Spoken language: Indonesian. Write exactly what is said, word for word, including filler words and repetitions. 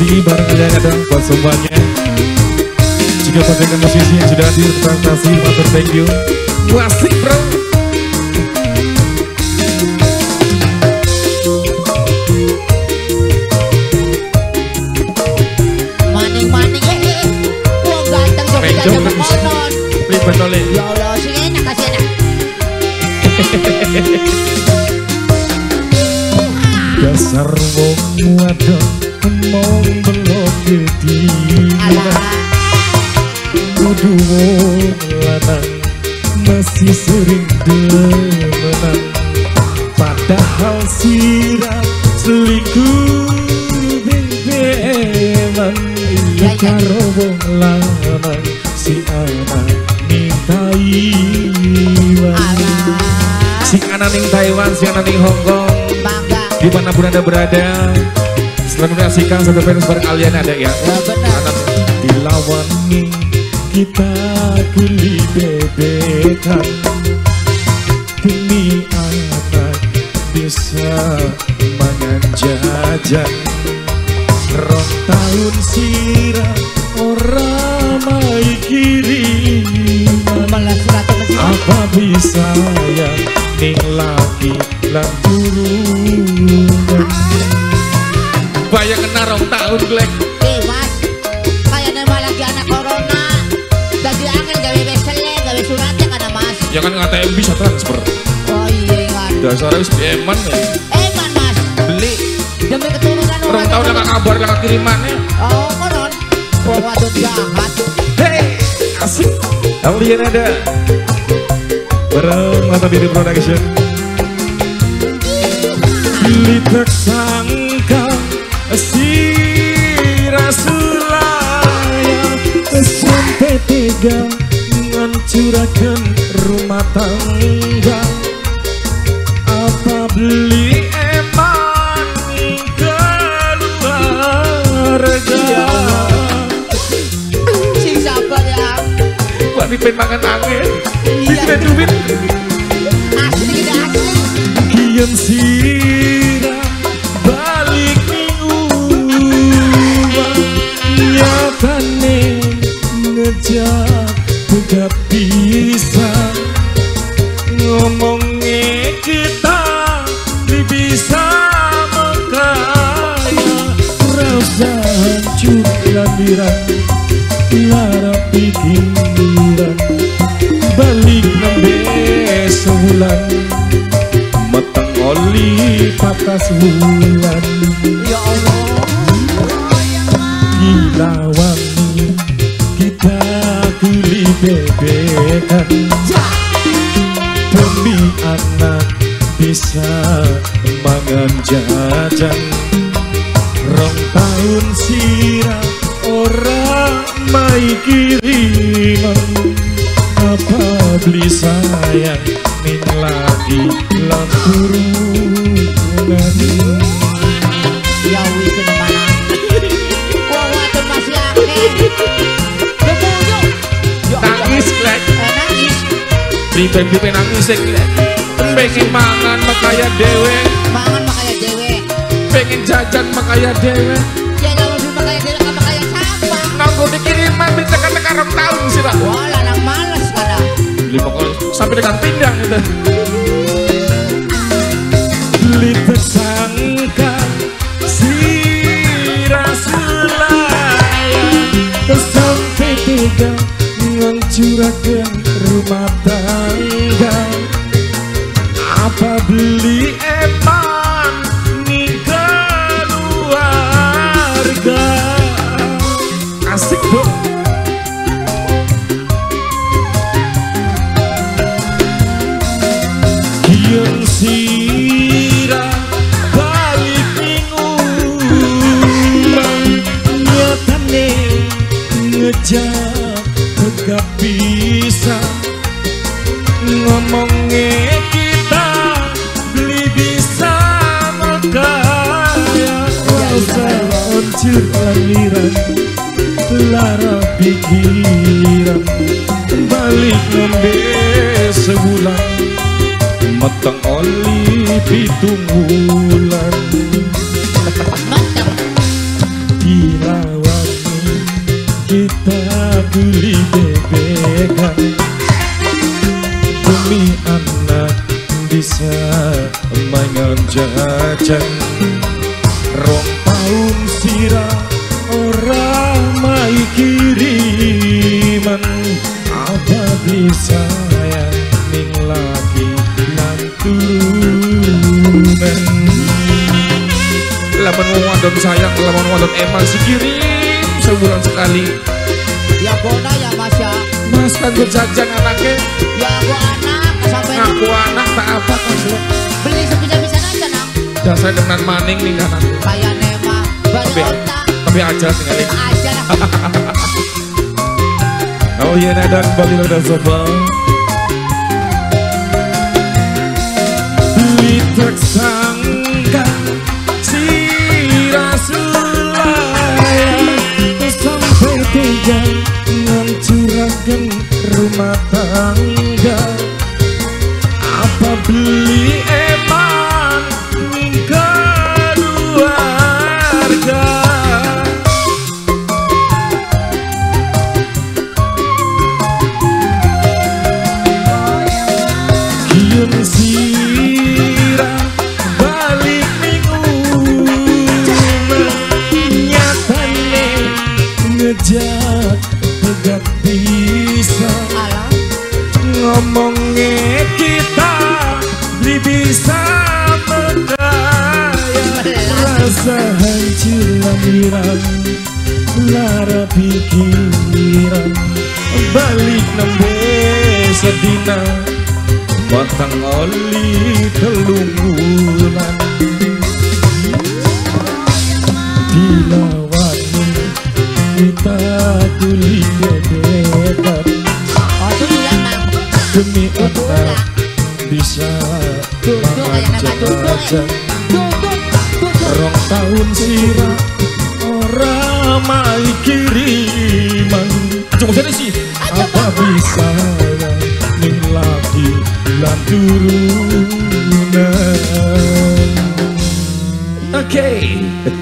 musisi bareng Hidayah dan buat semuanya. Juga buat rekan musisi yang sudah hadir, terima kasih, matur thank you. Wasik bro. Betulin. Ya Allah, sih enak, kasih enak. Dasar wong wadon mong belokil diwa. Kudu wong lanang masih sering demenan. Padahal sirah selingkuh bebeman. Iya karo wong lanang si anak Taiwan, sing ana ning Taiwan, sing ana ning Hong Kong, di mana pun Anda berada, selalu menyaksikan satu fans beralian ada ya. Anak dilawan kita kuli bebekan demi anak bisa mangan jajan. Rong tahun sirah orang mai kiri. Apa bisa ya ning laki lan turun bayang kena rong tahun glek bebas kayak nama lagi anak corona jadi angin gawe weselnya gawe suratnya kan mas ya kan ngatain bisa transfer oh iya kan dasarnya wis eman ya eman mas beli demi keturunan rong tahun laka kabar laka kirimannya oh konon waduh jahat hei asik Alien ada bareng Mata Biru Production. Pilih tersangka si Rasulaya sampai tega menghancurkan rumah tangga. Apa beli eman keluarga? Dipen makan angin, dipen duit. Asli kita asli. Kian sirah balik uang nyatane ngejak gak bisa ngomongnya kita bisa mengkaya rasa hancur labiran lara pikiran. Balik nembe sebulan matang oli patah sebulan. Ya Allah gila wangi kita kuli bebekan demi anak bisa mangan jajan. Rong tahun sirah orang mai kiriman apa beli sayang ning lagi lanturunan ya wiki namanya wah waduh masih angin bebunyuk nangis glek nangis priben-priben nangis glek pengen mangan makaya dewe mangan makaya dewe pengen jajan makaya dewe ya kalau lebih makaya dewe kan makaya sama nanggu dikiriman bisa kata-kata rong tahun sih pak wah lanang males sampai dekat pindang gitu. Beli tersangka si Rasulaya sampai tega menghancurkan rumah tangga. Apa beli eman nih keluarga? Asik bu. Sirah balik mingguan nyatane ngejak gak bisa ngomongnya kita beli bisa makaya rasa oncir lamiran lara pikiran balik nembe sebulan matang oli pitunggulan. Matang. Iya negeri B B K, demi anak bisa mainan jajan. Rong tahun sira ora mai kiriman, ada bisa ning lagi nantumen. Lapan wadon sayang, lapan wadon emas dikirim sebulan sekali. Ya bona ya mas ya. Mas kanggo jajan anaknya. Ya aku anak sampai. Aku anak tak apa mas ya. Beli sebisa-bisa aja nak. Dasar dengan maning nih kanan. Kayak nema tapi tapi aja sekali. Aja lah. Oh iya dan Bali udah sofa. Beli tersangka sirah selayang sampai tiga ngancurakan rumah tangga. Apa beli eman keluarga? Kian sira balik minggu nyatane ngejak tegak bisa ngomongnya kita beli bisa berdaya rasa hancur lamiran lara pikiran balik nembe sedina batang oli telunggulan dilawani kita tuli bebetan demi anak bisa makan jajan. Rong tahun sirah orang mai kiriman apa bisa ning lagi lanturunan. Oke okay.